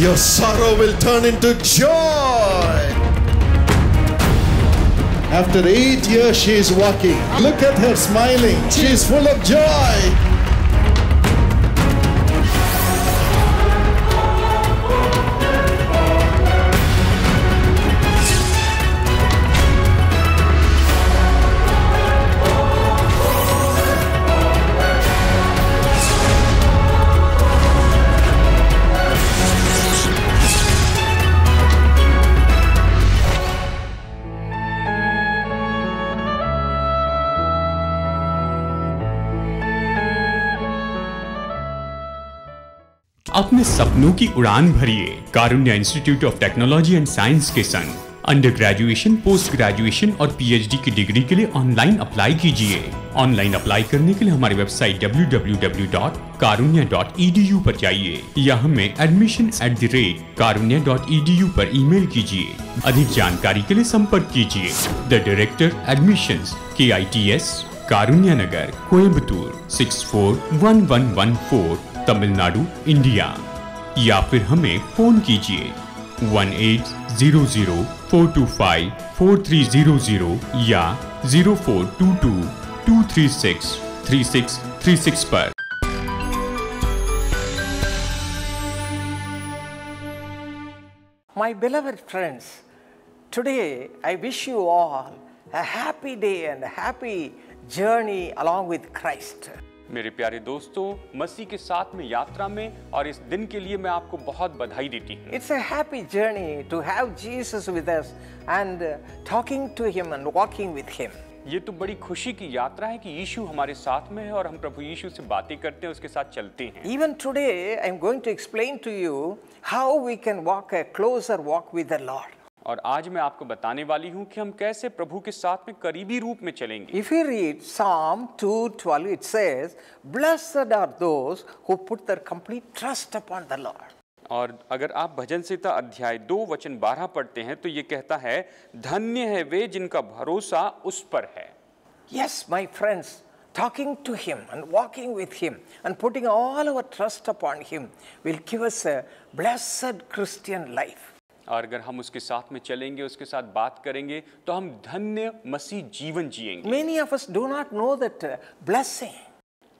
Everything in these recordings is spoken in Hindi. Your sorrow will turn into joy. After 8 years, she is walking. Look at her smiling. She is full of joy. अपने सपनों की उड़ान भरिए Karunya institute of technology and science के संग अंडर ग्रेजुएशन, पोस्ट ग्रेजुएशन और पीएचडी की डिग्री के लिए ऑनलाइन अप्लाई कीजिए। ऑनलाइन अप्लाई करने के लिए हमारी वेबसाइट www.karunya.edu पर जाइए या हमें admissions@karunya.edu पर ईमेल कीजिए। अधिक जानकारी के लिए संपर्क कीजिए the director admissions KITS Karunya Nagar Coimbatore 641114 Tamil Nadu India या फिर हमें फोन कीजिए 1800-425-4300 या 0422-236-3636 पर। My beloved friends, today I wish you all a happy day and a happy journey along with Christ. मेरे प्यारे दोस्तों, मसीह के साथ में यात्रा में और इस दिन के लिए मैं आपको बहुत बधाई देती हूँ। It's a happy journey to have Jesus with us and talking to him and walking with him. ये तो बड़ी खुशी की यात्रा है कि यीशु हमारे साथ में है और हम प्रभु यीशु से बातें करते हैं, उसके साथ चलते हैं। Even today I am going to explain to you how we can walk a closer walk with the Lord. और आज मैं आपको बताने वाली हूँ कि हम कैसे प्रभु के साथ में करीबी रूप में चलेंगे। If you read Psalm 2:12, it says, "Blessed are those who put their complete trust upon the Lord." और अगर आप भजन संहिता अध्याय 2:12 पढ़ते हैं, तो ये कहता है, धन्य है वे जिनका भरोसा उस पर है। Yes, my friends, talking to Him and walking with Him and putting all our trust upon Him will give us a blessed Christian life. और अगर हम उसके साथ में चलेंगे, उसके साथ बात करेंगे, तो हम धन्य मसीह जीवन जिएंगे। Many of us do not know that blessing.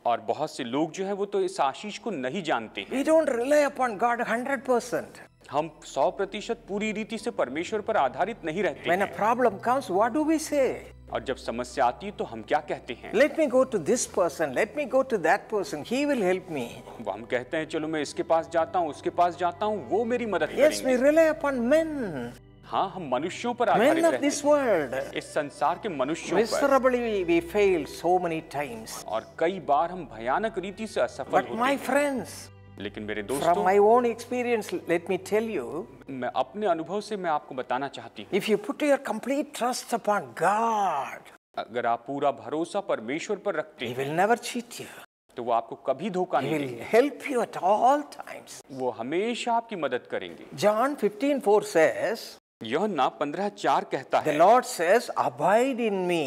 और बहुत से लोग जो है वो तो इस आशीष को नहीं जानते हैं। We don't rely upon God 100%. हम 100% पूरी रीति से परमेश्वर पर आधारित नहीं रहते हैं। When a problem comes, what do we say? और जब समस्या आती है तो हम क्या कहते हैं? Let me go to this person, let me go to that person, he will help me. वो हम कहते हैं चलो मैं इसके पास जाता हूँ, उसके पास जाता हूँ, वो मेरी मदद करेंगे। Yes, we rely upon men. हाँ, हम मनुष्यों पर आधारित रहते हैं। Men of this world. इस संसार के मनुष्यों पर। Miserably we fail so many times. और कई बार हम भयानक रीति से असफल होते हैं। But my friends. लेकिन मेरे दोस्तों, from my own experience, let me tell you, मैं अपने अनुभव से मैं आपको बताना चाहती हूँ। If you put your complete trust upon God, अगर आप पूरा भरोसा परमेश्वर पर रखते हैं, He will never cheat you. तो वो आपको कभी धोखा नहीं देंगे। He will help you at all times. वो हमेशा आपकी मदद करेंगे। John 15:4 says, यूहन्ना 15:4 कहता है, The Lord says, abide in me,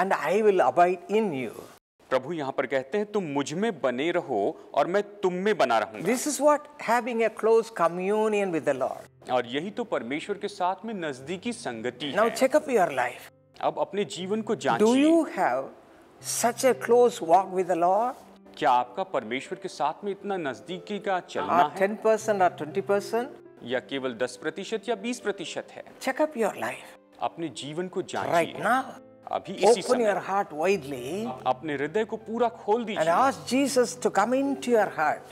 and I will abide in you. प्रभु यहाँ पर कहते हैं तुम मुझ में बने रहो और मैं तुम में बना रहूँगा। This is what having a close communion with the Lord. और यही तो परमेश्वर के साथ में नजदीकी संगति है। Now check up your life. अब अपने जीवन को जांचिए। Do you have such a close walk with the Lord? क्या आपका परमेश्वर के साथ में इतना नजदीकी का चलना है? 10% or 20%? या केवल 10% या 20% है? Check up your life. अपने जीवन को जांचिए। Right now. अभी इसी समय, Open your heart widely, अपने हृदय को पूरा खोल दीजिए। And ask Jesus to come into your heart.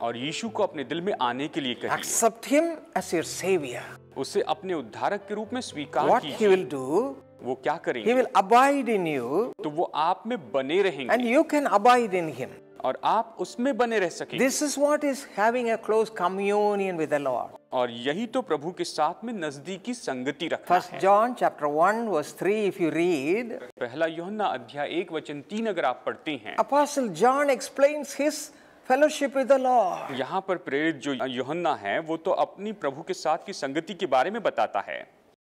और यीशु को अपने दिल में आने के लिए कहिए। Accept him as your savior. उसे अपने उद्धारक के रूप में स्वीकार कीजिए। What he will do? वो क्या करेंगे? He will abide in you. तो वो आप में बने रहेंगे। And you can abide in him. और आप उसमें बने रह सकेंगे। This is what is having a close communion with the Lord. और यही तो प्रभु के साथ में नजदीकी संगति रखना है। First John chapter 1 verse 3 if you read. पहला यूहन्ना अध्याय 1:3 अगर आप पढ़ते हैं। Apostle John explains his fellowship with the Lord. यहाँ पर प्रेरित जो यूहन्ना है, वो तो अपनी प्रभु के साथ की संगति के बारे में बताता है।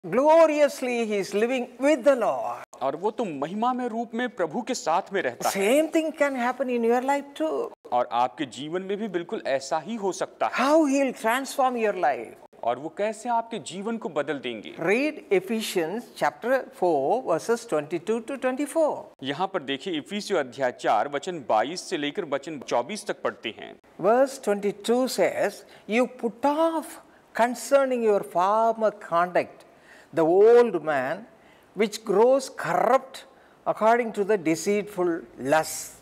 Gloriously, he is living with the Lord. और वो तो महिमा में रूप में प्रभु के साथ में रहता है। Same thing can happen in your life too. और आपके जीवन में भी बिल्कुल ऐसा ही हो सकता है। How he will transform your life. और वो कैसे आपके जीवन को बदल देंगे। Read Ephesians chapter 4 verses 22 to 24. यहाँ पर देखिए इफिसियों अध्याय 4 वचन 22 से लेकर वचन 24 तक पढ़ते हैं। Verse 22 says, "You put off concerning your former conduct the old man, which grows corrupt according to the deceitful lust."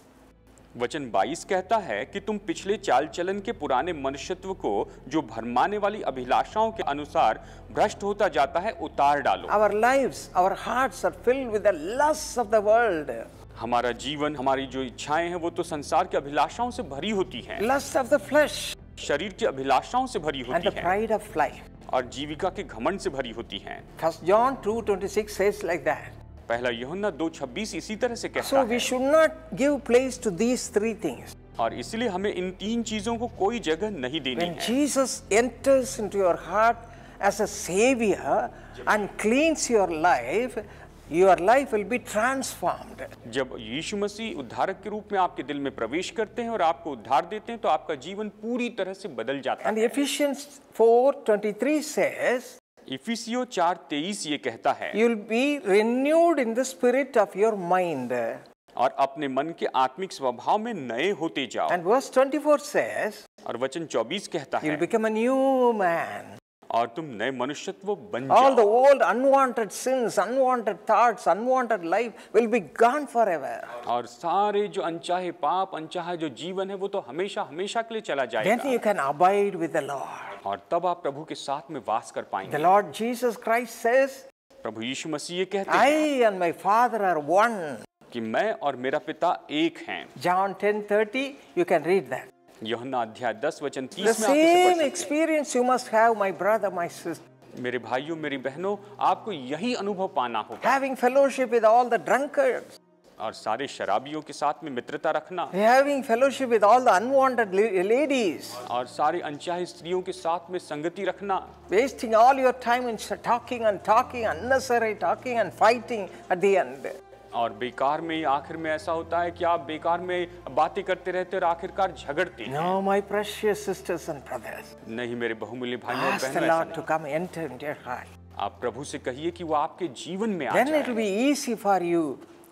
वचन 22 कहता है कि तुम पिछले चाल चलन के पुराने मनुष्यत्व को जो भरमाने वाली अभिलाषाओं के अनुसार भ्रष्ट होता जाता है उतार डालो। Our lives, our hearts are filled with the lusts of the world. हमारा जीवन, हमारी जो इच्छाएं हैं वो तो संसार की अभिलाषाओं से भरी होती हैं। Lust of the flesh. शरीर की अभिलाषाओं से भरी होती हैं। And the pride of life. और जीविका के घमंड से भरी होती हैं। First John 2:26 says like that. पहला यूहन्ना 2:26 इसी तरह से कहता है। So we should not give place to these three things. और इसलिए हमें इन तीन चीजों को कोई जगह नहीं देनी है। When Jesus enters into your heart as a savior and cleans your life will be transformed. जब यीशु मसीह उद्धारक के रूप में आपके दिल में प्रवेश करते हैं और आपको उद्धार देते हैं तो आपका जीवन पूरी तरह से बदल जाता है। And Ephesians 4:23 says. इफिसियों 4:23 ये कहता है You'll be renewed in the spirit of your mind. और अपने मन के आत्मिक स्वभाव में नए होते जाओ। And verse 24 says, और वचन 24 कहता है You'll become a new man. और तुम नए मनुष्यत्व बन जाओ। All the old unwanted sins, unwanted thoughts, unwanted life will be gone forever. और सारे जो अनचाहे पाप, अनचाहा जो जीवन है वो तो हमेशा हमेशा के लिए चला जाएगा। Then you can abide with the Lord. और तब आप प्रभु के साथ में वास कर पाएंगे। The Lord Jesus Christ says, प्रभु यीशु मसीह ये कहते हैं, I and my Father are one. कि मैं और मेरा पिता एक हैं। John 10:30, you can read that. यूहन्ना अध्याय 10 वचन 30 में आप इसे पढ़ सकते हैं। The same experience you must have, my brother, my sister. मेरे भाइयों, मेरी बहनों, आपको यही अनुभव पाना होगा। Having fellowship with all the drunkards. और सारे शराबियों के साथ में मित्रता रखना। Having fellowship with all the unwanted ladies. और सारे अनचाही स्त्रियों के साथ में संगति रखना। Wasting all your time in talking and talking, unnecessary talking and fighting at the end. और बेकार में आखिर में ऐसा होता है कि आप बेकार में बातें करते रहते और आखिरकार झगड़ते हैं। No, my precious sisters and brothers. नहीं मेरे बहुमूल्य भाइयों और बहनों। Ask the Lord to come enter into your heart. आप प्रभु से कहिए कि वो आपके जीवन में आ जाए। Then it will be easy for you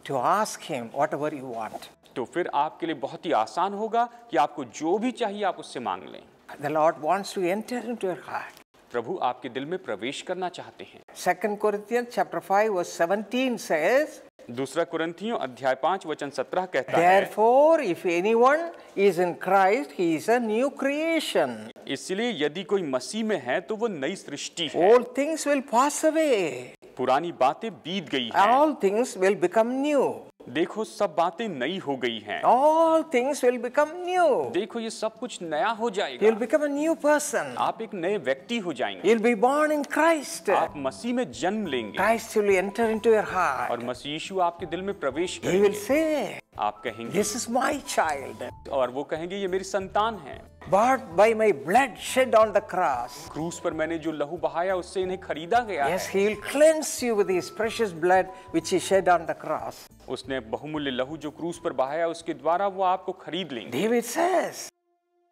to ask Him whatever you want. तो फिर आपके लिए बहुत ही आसान होगा कि आपको जो भी चाहिए आप उससे मांग लें। The Lord wants to enter into your heart. प्रभु आपके दिल में प्रवेश करना चाहते हैं। 2 Corinthians chapter 5 verse 17 says. दूसरा कुरिन्थियों अध्याय 5 वचन 17 कहता है। Therefore, if anyone is in Christ, he is a new creation. इसलिए यदि कोई मसीह में है तो वो नई सृष्टि है। All things will pass away. पुरानी बातें बीत गई हैं। All things will become new. देखो सब बातें नई हो गई हैं। All things will become new. देखो ये सब कुछ नया हो जाएगा। You'll become a new person. आप एक नए व्यक्ति हो जाएंगे। You'll be born in Christ. आप मसीह में जन्म लेंगे। Christ will enter into your heart. और मसीह यीशु आपके दिल में प्रवेश करेंगे। He will say, आप कहेंगे, This is my child. और वो कहेंगे ये मेरी संतान है। Bought by my blood shed on the cross. क्रूस पर मैंने जो लहू बहाया उससे इन्हें खरीदा गया है। Yes, He will cleanse you with His precious blood which He shed on the cross. उसने बहुमूल्य लहू जो क्रूस पर बहाया उसके द्वारा वो आपको खरीद लेंगे। David says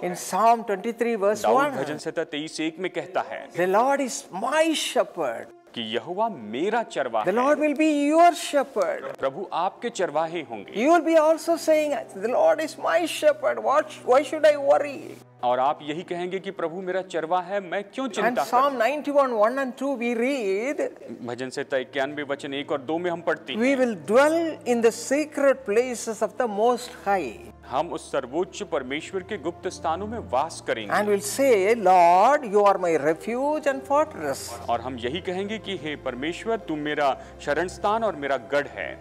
in Psalm 23 verse 1. भजन 23:1 में कहता है। The Lord is my shepherd. कि यहोवा मेरा चरवाहा है। The Lord will be your shepherd. प्रभु आपके चरवाहे होंगे। You will be also saying, The Lord is my shepherd. Why should I worry? और आप यही कहेंगे कि प्रभु मेरा चरवाहा है, मैं क्यों चिंता करूं? And Psalm 91:1 and 2 we read. भजन 91 वचन 1 और 2 में हम पढ़ते हैं। We will dwell in the sacred places of the Most High. हम उस सर्वोच्च परमेश्वर के गुप्त स्थानों में वास करेंगे। And will say, Lord, you are my refuge and fortress. और हम यही कहेंगे कि हे परमेश्वर, तुम मेरा शरण स्थान और मेरा गढ़ है।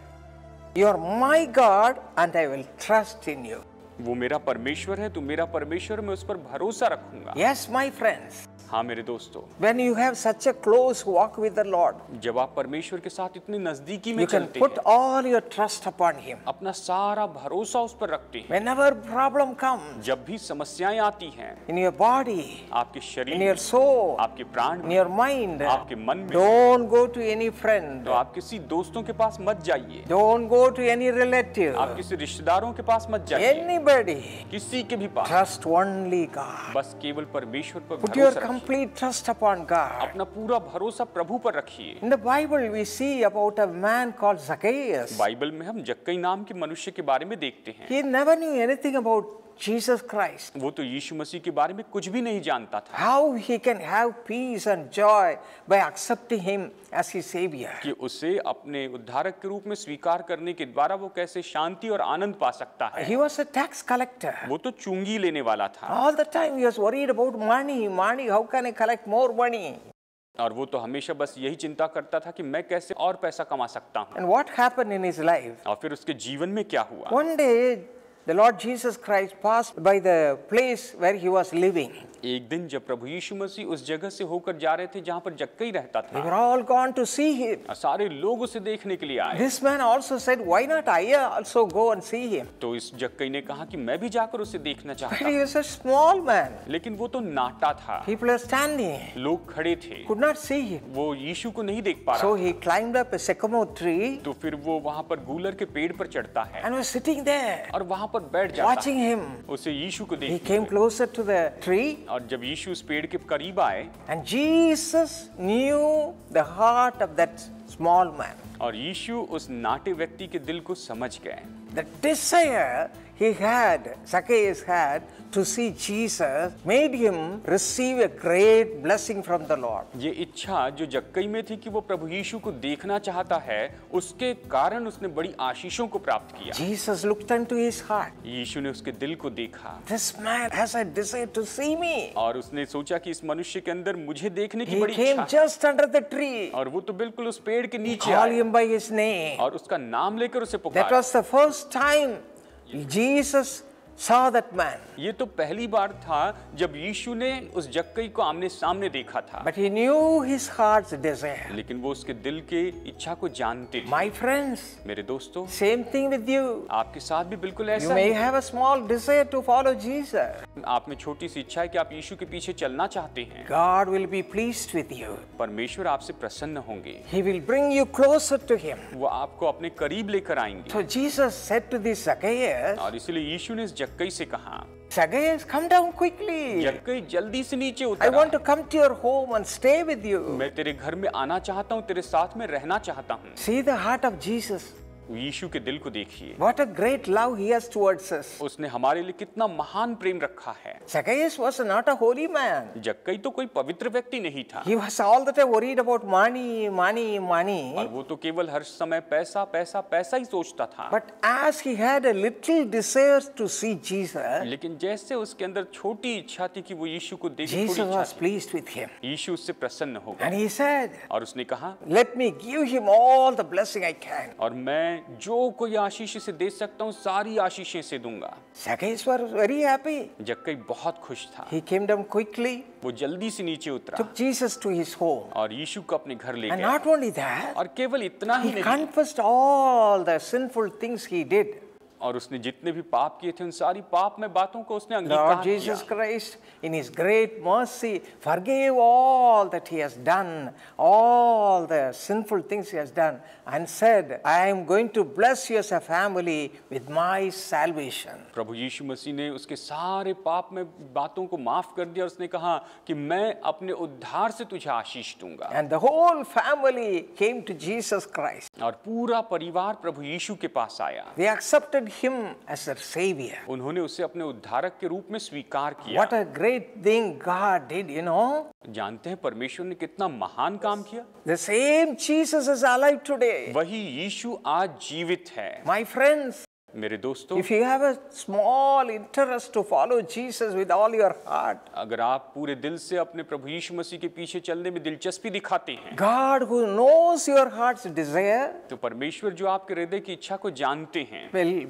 You are my God and I will trust in you. वो मेरा परमेश्वर है, तो मेरा परमेश्वर मैं उस पर भरोसा रखूंगा। Yes, my friends. हाँ मेरे दोस्तों, when you have such a close walk with the Lord, जब आप परमेश्वर के साथ इतनी नजदीकी में चलते हैं, you can put all your trust upon Him. अपना सारा भरोसा उस पर रखते हैं. Whenever problem comes, जब भी समस्याएं आती हैं, in your body, आपके शरीर, in your soul, आपके प्राण, in your mind, आपके मन में, don't go to any friend, तो आप किसी दोस्तों के पास मत जाइए. Don't go to any relative, आप किसी रिश्तेदारों के पास मत जाइए. Anybody, किसी के भी पास. Trust only God. बस केवल परमेश्वर पर भरोसा रखिए. Put your complete trust upon God. अपना पूरा भरोसा प्रभु पर रखिए. In the Bible we see about a man called Zacchaeus. Bible में हम जक्कई नाम के मनुष्य के बारे में देखते हैं. He never knew anything about Jesus Christ. वो तो यीशु मसीह के बारे में कुछ भी नहीं जानता था. How he can have peace and joy by accepting him as his savior. कि उसे अपने उद्धारक के रूप में स्वीकार करने के द्वारा वो कैसे शांति और आनंद पा सकता है. He was a tax collector. वो तो चुंगी लेने वाला था. All the time he was worried about money. Money, how can I collect more money? और वो तो हमेशा बस यही चिंता करता था कि मैं कैसे और पैसा कमा सकता हूँ. And what happened in his life? और फिर उसके जीवन में क्या हुआ? One day the Lord Jesus Christ passed by the place where he was living. एक दिन जब प्रभु यीशु मसीह उस जगह से होकर जा रहे थे जहाँ पर जक्कई रहता था, they were all gone to see him. सारे लोग उसे देखने के लिए आए. This man also said, why not I also go and see him? तो इस जक्कई ने कहा कि मैं भी जाकर उसे देखना चाहता. But he was a small man. लेकिन वो तो नाटा था. People were standing. लोग खड़े थे. Could not see him. वो यीशु को नहीं देख पा रहा. So he climbed up a sycamore tree. तो फिर वो वहाँ पर गूलर के पेड़ पर चढ़ता है. And was sitting there. और वहाँ पर बैठ जाता. Watching him. उसे यीशु को देखने. He came closer to the tree. और जब यीशु उस पेड़ के करीब आए, and Jesus knew the heart of that small man. और यीशु उस नाटे व्यक्ति के दिल को समझ गए. The desire he had, Zacchaeus had, to see Jesus made him receive a great blessing from the Lord. ये इच्छा जो जक्कई में थी कि वो प्रभु यीशु को देखना चाहता है, उसके कारण उसने बड़ी आशीषों को प्राप्त किया. Jesus looked into his heart. यीशु ने उसके दिल को देखा. This man has a desire to see me. और उसने सोचा कि इस मनुष्य के अंदर मुझे देखने की बड़ी इच्छा. He came just under the tree. और वो तो बिल्कुल उस पेड़ के नीचे आया. Call him by his name. और उसका नाम लेकर उसे पुकारा. That was the first time Jesus saw that man. ये तो पहली बार था जब यीशु ने उस जक्कई को आमने सामने देखा था. But he knew his heart's desire. लेकिन वो उसके दिल के इच्छा को जानते थे. My friends, मेरे दोस्तों, same thing with you. आपके साथ भी बिल्कुल ऐसा. You may have a small desire to follow Jesus. आप में छोटी सी इच्छा है कि आप यीशु के पीछे चलना चाहते हैं. God will be pleased with you. परमेश्वर आपसे प्रसन्न होंगे. He will bring you closer to Him. वो आपको अपने करीब लेकर आएंगे. So Jesus said to this Zacchaeus. और इसलिए यीशु ने इस जक्कई से कहा, Zacchaeus, come down quickly. जक्कई जल्दी से नीचे उतरा. I want to come to your home and stay with you. मैं तेरे घर में आना चाहता हूँ, तेरे साथ में रहना चाहता हूँ. See the heart of Jesus. यीशु के दिल को देखिए. What a great love he has towards us. उसने हमारे लिए कितना महान प्रेम रखा है. Zacchaeus was not a holy man. जक्कई तो कोई पवित्र व्यक्ति नहीं था. He was all the time worried about money, money, money. और वो तो केवल हर समय पैसा, पैसा, पैसा ही सोचता था. But as he had a little desire to see Jesus. लेकिन जैसे उसके अंदर छोटी इच्छा थी कि वो यीशु को देखे. Jesus was pleased with him. यीशु उससे प्रसन्न हो गया. And he said. और उसने कहा, Let me give him all the blessing I can. और मैं जो कोई आशीष से दे सकता हूँ सारी आशीषें से दूंगा. Zacchaeus was very happy. जक्कई बहुत खुश था. He came down quickly. वो जल्दी से नीचे उतरा. Took Jesus to his home. और यीशु को अपने घर ले गया. And not only that. और केवल इतना ही नहीं. He confessed all the sinful things he did. और उसने जितने भी पाप किए थे उन सारी पाप में बातों को उसने अंगीकार किया. Jesus Christ in His great mercy forgave all that He has done, all the sinful things He has done, and said, "I am going to bless you as a family with my salvation." प्रभु यीशु मसीह ने उसके सारे पाप में बातों को माफ कर दिया. उसने कहा कि मैं अपने उद्धार से तुझे आशीष दूंगा. And the whole family came to Jesus Christ. और पूरा परिवार प्रभु यीशु के पास आया. They accepted him as their savior. उन्होंने उसे अपने उद्धारक के रूप में स्वीकार किया. What a great thing God did, you know? जानते हैं परमेश्वर ने कितना महान काम किया. The same Jesus is alive today. वही यीशु आज जीवित है. My friends, If you have a small interest to follow Jesus with all your heart, God who knows your heart's desire will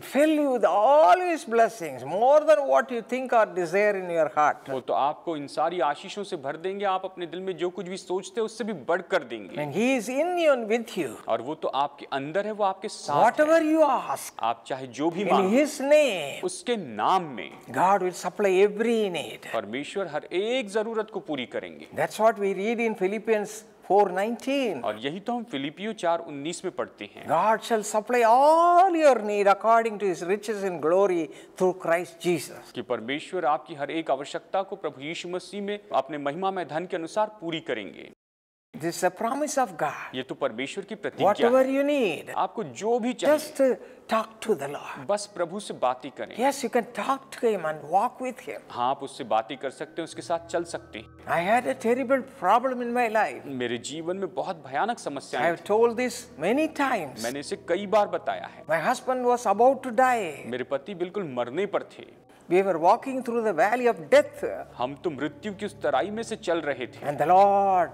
fill you with all His blessings, more than what you think or desire in your heart. And He is in you, with you. Whatever you ask, in His name, God will supply every need. That's what we read in Philippians 4:19. God shall supply all your need according to His riches in glory through Christ Jesus. This is a promise of God. Whatever you need, just talk to the Lord. Yes, you can talk to Him and walk with Him. I had a terrible problem in my life. I have told this many times. My husband was about to die. We were walking through the valley of death. And the Lord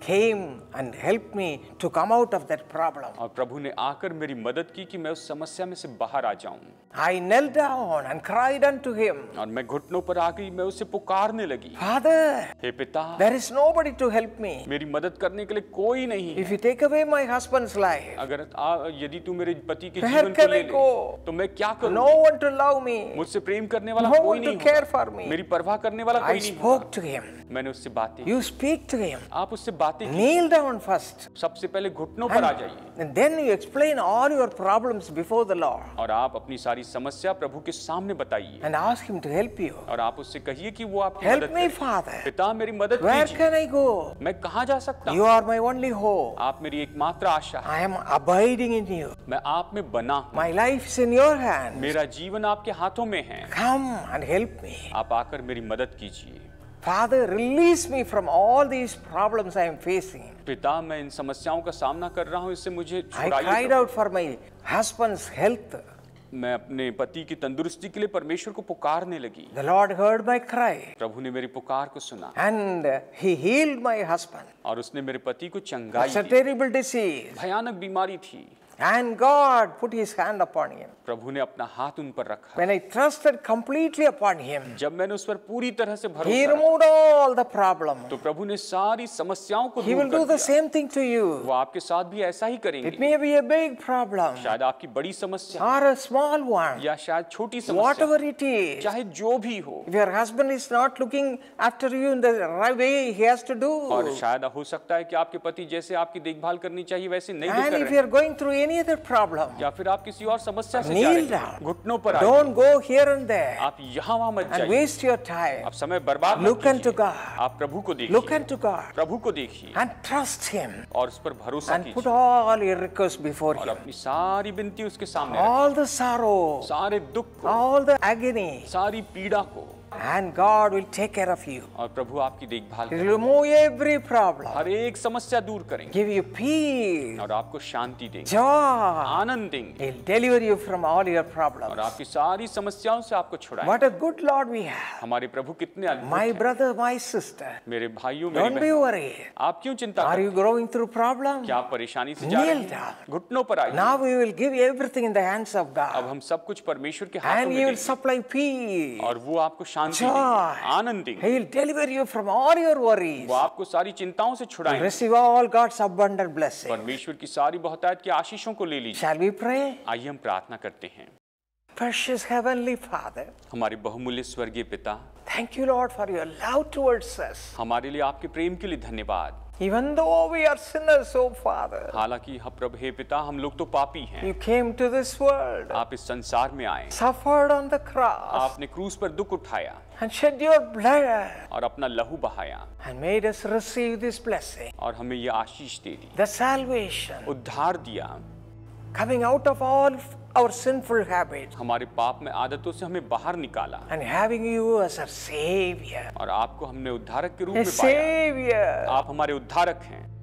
came and helped me to come out of that problem. I knelt down and cried unto Him. Father, there is nobody to help me. If you take away my husband's life, where can I go? No one to love me. No one to care for me. I spoke to Him. You speak to Him. Kneel down first. And then you explain all your problems before the Lord. And ask Him to help you. Help me, Father. Where can I go? You are my only hope. I am abiding in you. My life is in your hands. Come and help me. Father, release me from all these problems I am facing. I cried out for my husband's health. The Lord heard my cry. And He healed my husband. It's a terrible disease. And God put His hand upon him. When I trusted completely upon Him, He removed all the problems. He will do the same thing to you. It may be a big problem or a small one. Whatever it is, if your husband is not looking after you in the way he has to do, and if you are going through any other problem, kneel down. Don't go here and there and waste your time. Look unto God. Look unto God and trust Him and put all your requests before Him. All the sorrow, all the agony, and God will take care of you. He will remove every problem, give you peace, joy. He will deliver you from all your problems. What a good Lord we have. My brother, my sister, don't be worried. Are you growing through problems? Kneel down. Now we will give everything in the hands of God. And He will supply peace. Joy. He will deliver you from all your worries. You receive all God's abundant blessings. Shall we pray? Precious Heavenly Father, thank you, Lord, for your love towards us. Even though we are sinners, O Father, You came to this world, suffered on the cross, and shed your blood, and made us receive this blessing, the salvation, coming out of all our sinful habits, and having you as our Savior. A Savior.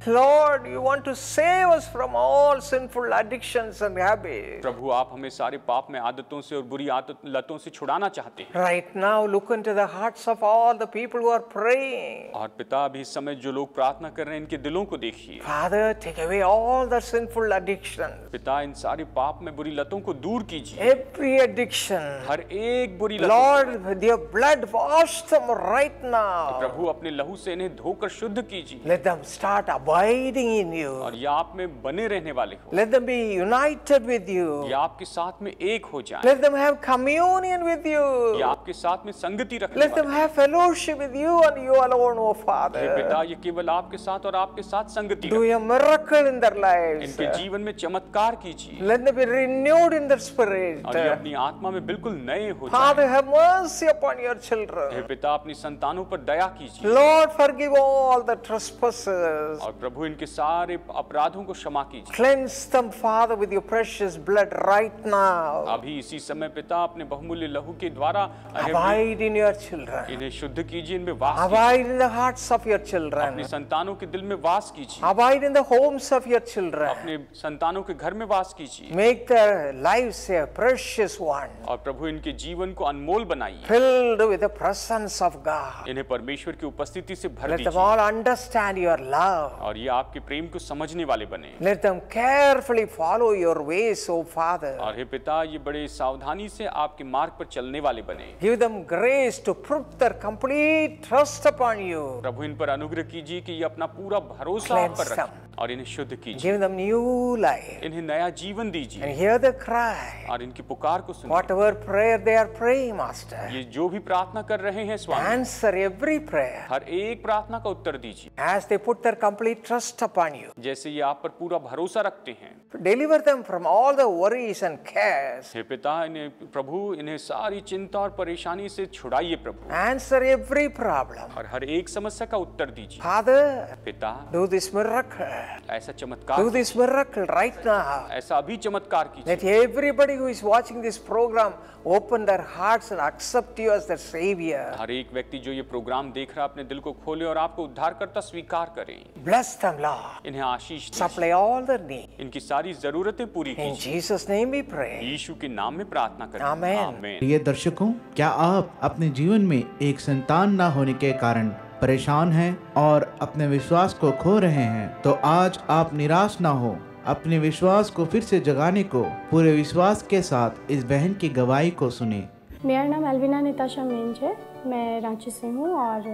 Lord, you want to save us from all sinful addictions and habits. प्रभु आप हमें सारे पाप में आदतों से और बुरी लतों से छुड़ाना चाहते हैं. Right now, look into the hearts of all the people who are praying. और पिता अभी इस समय जो लोग प्रार्थना कर रहे हैं इनके दिलों को देखिए. Father, take away all the sinful addictions. पिता इन सारे पाप में बुरी लतों को दूर कीजिए. Every addiction. हर एक बुरी लत. Lord, your blood wash them right now. प्रभु अपने लहू से इन्हें धोकर शुद्ध कीजिए. Let them start abiding in you. और ये आप में बने रहने वाले हो. Let them be united with you. ये आपके साथ में एक हो जाएं. Let them have communion with you. ये आपके साथ में संगति रखने वाले. Let them have fellowship with you and you alone, O Father. ये पिता ये केवल आपके साथ और आपके साथ संगति. Do a miracle in their lives. इनके जीवन में चमत्कार कीजिए. Let them be renewed in their spirit. और ये अपनी आत्मा में बिल्कुल नए हो जाएं. Father, have mercy upon your children. ये पिता अपनी संतानों पर दया कीजिए. Lord, forgive all the trespasses. और प्रभु इनके सारे अपराधों को क्षमा कीजिए. Cleanse them, Father, with your precious blood right now. अभी इसी समय पिता अपने बहुमूल्य लहू के द्वारा abide in your children. इन्हें शुद्ध कीजिए, इनमें वास कीजिए. Abide in the hearts of your children. अपने संतानों के दिल में वास कीजिए. Abide in the homes of your children. अपने संतानों के घर में वास कीजिए. Make their lives a precious one. और प्रभु इनके जीवन को अनमोल बनाइए. Filled with the presence of God. इन्हें परमेश्वर की उपस्थिति से भर दीजिए. Let them all understand your love. और ये आपके प्रेम को समझने वाले बने. Let them carefully follow your ways, O Father. और हे पिता ये बड़े सावधानी से आपके मार्ग पर चलने वाले बने. Give them grace to prove their complete trust upon you. प्रभु इन पर अनुग्रह कीजिए कि ये अपना पूरा भरोसा आप पर रखें और इन्हें शुद्ध कीजिए. Give them new life. इन्हें नया जीवन दीजिए. And hear the cry. और इनकी पुकार को सुनिए. Whatever prayer they are praying, Master. ये जो भी प्रार्थना कर रहे हैं स्वामी. Answer every prayer. हर एक प्रार्थना का उत्तर दीजिए. As they put their complete trust upon you. जैसे ये आप पर पूरा भरोसा रखते हैं. Deliver them from all the worries and cares. हे पिता इन्हें प्रभु इन्हें सारी चिंता और परेशानी से छुड़ाइए प्रभु. Answer every problem. और हर एक समस्या का उत्तर दीजिए. Father. पिता. Do this miracle. ऐसा चमत्कार. Do this miracle right now. ऐसा अभी चमत्कार कीजिए. Let everybody who is watching this program open their hearts and accept you as their savior. हर एक व्यक्ति जो ये प्रोग्राम देख रहा है अपने दिल को खोले और आपको उद्धारकर्ता स्वीकार करे. Bless them, Lord. इन्हें आशीष दीजिए. Supply all their needs. इनकी सारी जरूरतें पूरी कीजिए. In Jesus' name we pray. यीशु के नाम में प्रार्थना करें. Amen. ये दर्शकों क्या आप अपने जीवन में एक संतान ना होने के कारण परेशान हैं और अपने विश्वास को खो रहे हैं? तो आज आप निराश ना हो. अपने विश्वास को फिर से जगाने को पूरे विश्वास के साथ इस बहन की गवाही को सुने. मेरा नाम एल्विना नेताशा मेन है. मैं रांची से हूँ और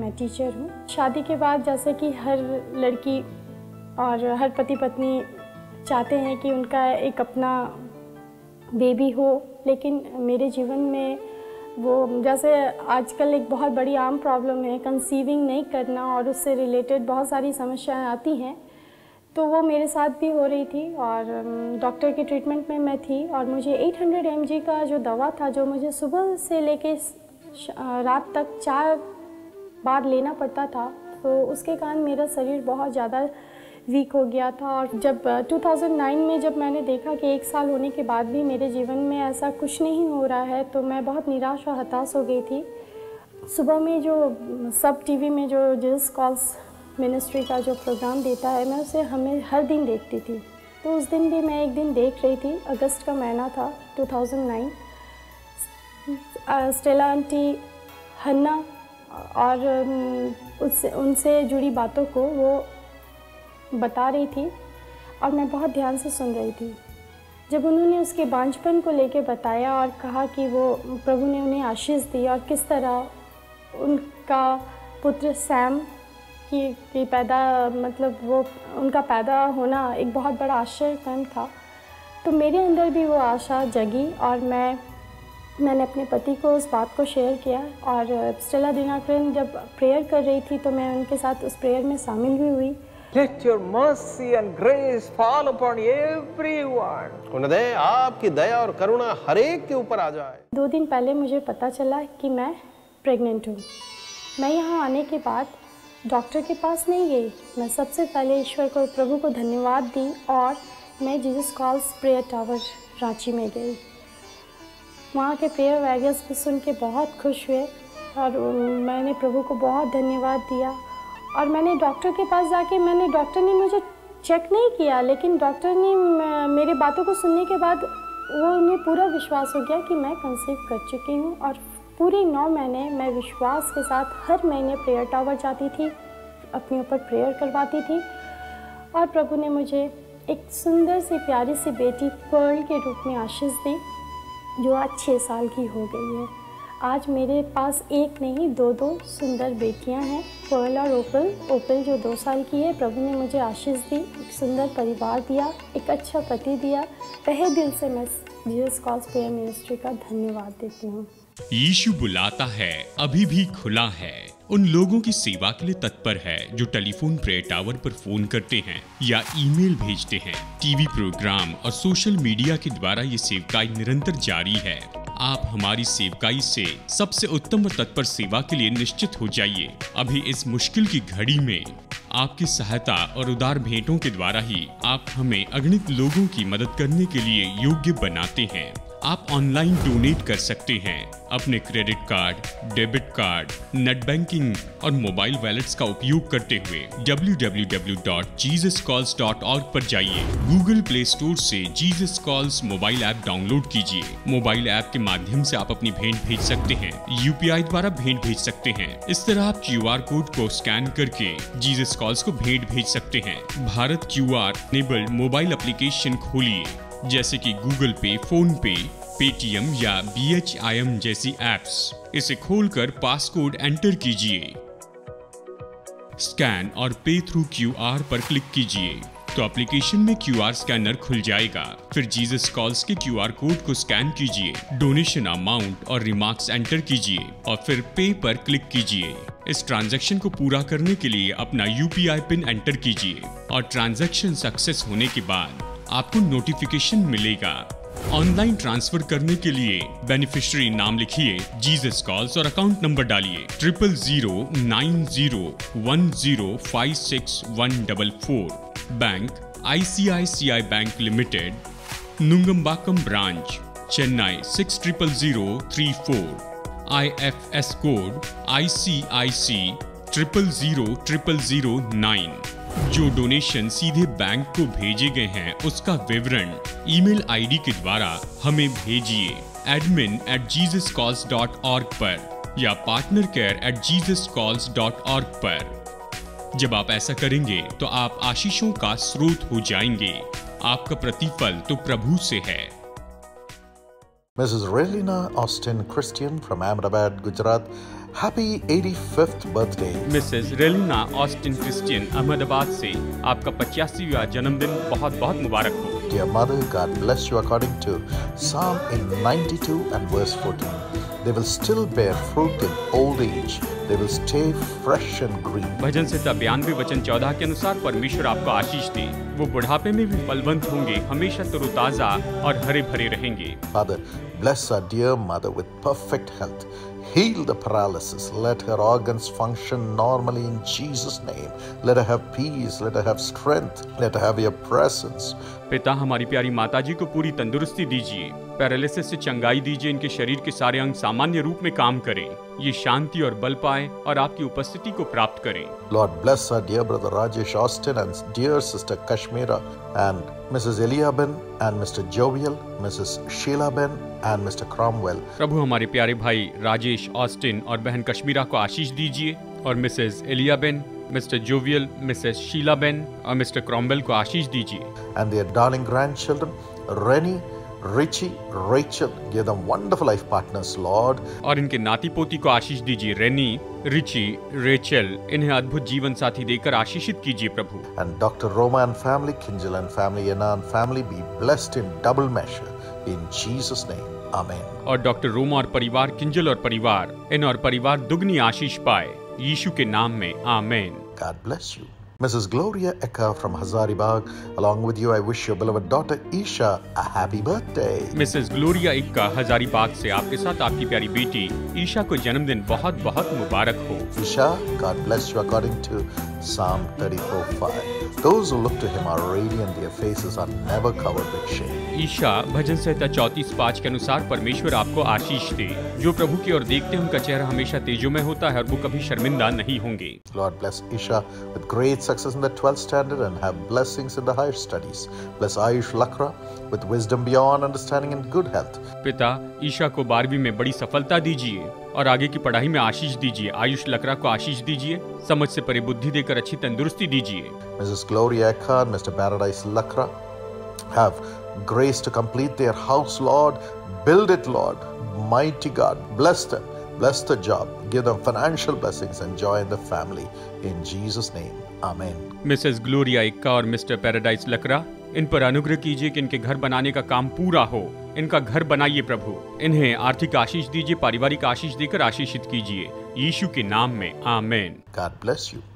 मैं टीचर हूँ. शादी के बाद जैसे कि हर लड़की और हर पति पत्नी चाहते हैं कि उनका एक अपना बेबी हो, लेकिन मेरे जीवन में वो जैसे आजकल एक बहुत बड़ी आम प्रॉब्लम है कंसीविंग नहीं करना और उससे रिलेटेड बहुत सारी समस्याएं आती हैं. तो वो मेरे साथ भी हो रही थी और डॉक्टर के ट्रीटमेंट में मैं थी और मुझे 800 mg का जो दवा था जो मुझे सुबह से लेके रात तक 4 बार लेना पड़ता था, तो उसके कारण मेरा शरीर बहुत ज़्यादा वीक हो गया था. और जब 2009 में जब मैंने देखा कि 1 साल होने के बाद भी मेरे जीवन में ऐसा कुछ नहीं हो रहा है, तो मैं बहुत निराश और हताश हो गई थी. सुबह में जो सब टीवी में जो जीसस कॉल्स मिनिस्ट्री का जो प्रोग्राम देता है मैं उसे हमें हर दिन देखती थी. तो उस दिन भी मैं एक दिन देख रही थी. अगस्त का महीना था 2009. स्टेला आंटी हन्ना और उनसे जुड़ी बातों को वो बता रही थी और मैं बहुत ध्यान से सुन रही थी. जब उन्होंने उसके बांझपन को लेके बताया और कहा कि वो प्रभु ने उन्हें आशीष दी और किस तरह उनका पुत्र सैम की पैदा मतलब वो उनका पैदा होना एक बहुत बड़ा आश्चर्यकर्म था, तो मेरे अंदर भी वो आशा जगी और मैंने अपने पति को उस बात को शेयर किया. और स्टेला दिनाकरन जब प्रेयर कर रही थी तो मैं उनके साथ उस प्रेयर में शामिल भी हुई. Let your mercy and grace fall upon everyone. उन्होंने आपकी दया और करुणा हर एक के ऊपर आ जाए. 2 दिन पहले मुझे पता चला कि मैं प्रेग्नेंट हूँ. मैं यहाँ आने के बाद डॉक्टर के पास नहीं गई. मैं सबसे पहले ईश्वर को प्रभु को धन्यवाद दी और मैं Jesus Calls prayer tower Ranchi में गई. वहाँ के प्रेयर वैरियर्स को सुन के बहुत खुश हुए और मैंने प्रभु को बहुत धन्यवाद दिया और मैंने डॉक्टर के पास जाके मैंने डॉक्टर ने मुझे चेक नहीं किया, लेकिन डॉक्टर ने मेरे बातों को सुनने के बाद वो उन्हें पूरा विश्वास हो गया कि मैं कंसीव कर चुकी हूँ। और पूरे 9 महीने मैं विश्वास के साथ हर महीने प्रेयर टावर जाती थी, अपने ऊपर प्रेयर करवाती थी और प्रभु ने मुझे एक सुंदर सी प्यारी सी बेटी पर्ल के रूप में आशीष दी जो आज 6 साल की हो गई है। आज मेरे पास एक नहीं 2 सुंदर बेटियां हैं, पर्ल और ओपल। ओपल जो 2 साल की है, प्रभु ने मुझे आशीष दी, एक सुंदर परिवार दिया, एक अच्छा पति दिया। तहे दिल से मैं जीसस कॉल्स प्रेयर मिनिस्ट्री का धन्यवाद देती हूँ। यीशु बुलाता है, अभी भी खुला है, उन लोगों की सेवा के लिए तत्पर है जो टेलीफोन प्रेयर टावर पर फोन करते हैं या ईमेल भेजते हैं। टीवी प्रोग्राम और सोशल मीडिया के द्वारा ये सेवकाई निरंतर जारी है। आप हमारी सेवकाई से सबसे उत्तम और तत्पर सेवा के लिए निश्चित हो जाइए। अभी इस मुश्किल की घड़ी में आपकी सहायता और उदार भेंटों के द्वारा ही आप हमें अगणित लोगों की मदद करने के लिए योग्य बनाते हैं। आप ऑनलाइन डोनेट कर सकते हैं। अपने credit card, debit card, net banking और मोबाइल वॉलेट्स का उपयोग करते हुए www.jesuscalls.org पर जाइए। गूगल प्ले स्टोर से Jesus Calls mobile app download कीजिए। मोबाइल ऐप के माध्यम से आप अपनी भेंट भेज सकते हैं, यूपीआई द्वारा भेंट भेज सकते हैं। इस तरह आप QR कोड को स्कैन करके जीसस कॉल्स को भेंट भेज सकते हैं। Bharat QR enabled mobile application खोलिए, जैसे कि गूगल पे, फोन पे, पेटीएम या BHIM जैसी एप्स। इसे खोलकर पासकोड एंटर कीजिए, स्कैन और पे थ्रू QR पर क्लिक कीजिए तो एप्लीकेशन में QR स्कैनर खुल जाएगा। फिर जीसस कॉल्स के QR कोड को स्कैन कीजिए, डोनेशन अमाउंट और रिमार्क्स एंटर कीजिए और फिर पे पर क्लिक कीजिए। इस ट्रांजैक्शन को पूरा करने के लिए अपना UPI पिन एंटर कीजिए और ट्रांजैक्शन सक्सेस होने के बाद आपको नोटिफिकेशन मिलेगा। ऑनलाइन ट्रांसफर करने के लिए बेनिफिशियरी नाम लिखिए, जीसस कॉल्स और अकाउंट नंबर डालिए 000901056144। Bank ICICI bank limited, Nungambakkam branch, Chennai 6000334। IFS code ICIC 000009। जो डोनेशन सीधे बैंक को भेजे गए हैं उसका विवरण ईमेल आईडी के द्वारा हमें भेजिए admin@jesuscalls.org पर या partnercare@jesuscalls.org पर। जब आप ऐसा करेंगे तो आप आशीषों का स्रोत हो जाएंगे। आपका प्रतिफल तो प्रभु से है। Mrs. Relina Austin Christian from Ahmedabad, Gujarat. Happy 85th birthday. Mrs. Relina Austin Christian, Ahmedabad से आपका 85वां जन्मदिन बहुत बहुत मुबारक हो। Dear mother, God bless you according to Psalm 92 and verse 14. They will still bear fruit in old age. They will stay fresh and green. भजन संहिता 92:14 के अनुसार परमेश्वर आपको आशीष दे। वो बुढ़ापे में भी फलवंत होंगे, हमेशा तरोताजा और हरे भरे रहेंगे। Father, bless our dear mother with perfect health. Heal the paralysis. Let her organs function normally in Jesus' name. Let her have peace. Let her have strength. Let her have your presence. पिता, हमारी प्यारी माताजी को पूरी तंदुरुस्ती दीजिए, पैरालिसिस से चंगाई दीजिए, इनके शरीर के सारे अंग सामान्य रूप में काम करें, ये शांति और बल पाए और आपकी उपस्थिति को प्राप्त करें। Lord bless our dear brother Rajesh Austin and dear sister Kashmira and Mrs. Eliaben and Mr. Jovial, Mrs. Sheilaben and Mr. Cromwell. प्रभु हमारे प्यारे भाई राजेश ऑस्टिन और बहन कश्मीरा को आशीष दीजिए और missus Eliaben, mister Jovial, missus शीलाबेन और मिस्टर क्रॉमवेल को आशीष दीजिए। And their darling grandchildren, Reni, Richi, Rachel, give them wonderful life partners, Lord. और इनके नाती पोती को आशीष दीजिए, रेनी, रिची, रेचल, इन्हें अद्भुत जीवन साथी देकर आशीषित कीजिए प्रभु। And Dr. Roma and family, Kinjal and family, Yanan family, be blessed in double measure in Jesus' name. Amen. और डॉक्टर रोमा और परिवार, किंजल और परिवार, इन और परिवार दुगनी आशीष पाए यीशु के नाम में, आमेन। God bless you. Mrs. Gloria Eka from Hazari Bagh, along with you I wish your beloved daughter Isha a happy birthday. Mrs. Gloria Eka Hazari Bagh से आपके साथ आपकी प्यारी बेटी ईशा को जन्मदिन बहुत बहुत मुबारक हो। Isha, God bless you according to Psalm 34:5. Those who look to him are radiant, their faces are never covered with shame. Isha भजन संहिता 34:5 के अनुसार परमेश्वर आपको आशीष दे। जो प्रभु की ओर देखते हैं उनका चेहरा हमेशा तेजोमय होता है और वो कभी शर्मिंदा नहीं होंगे। Lord bless Isha with great success in the 12th standard and have blessings in the higher studies. Bless Ayush Lakra with wisdom beyond understanding and good health. पिता ईशा को 12वीं में बड़ी सफलता दीजिए और आगे की पढ़ाई में आशीष दीजिए। आयुष लकरा को आशीष दीजिए, समझ से परे बुद्धि देकर अच्छी तंदुरुस्ती दीजिए। Mrs Gloria Ekka, mister Paradise Lakra, have grace to complete their house Lord, build it Lord, mighty God, bless the job, give them financial blessings and joy in the family, in Jesus name, amen. Mrs Gloria Ekka और मिस्टर पैराडाइस लकरा, इन पर अनुग्रह कीजिए कि इनके घर बनाने का काम पूरा हो। इनका घर बनाइए प्रभु। इन्हें आर्थिक आशीष दीजिए, पारिवारिक आशीष देकर आशीषित कीजिए, यीशु के नाम में, आमीन। God bless you.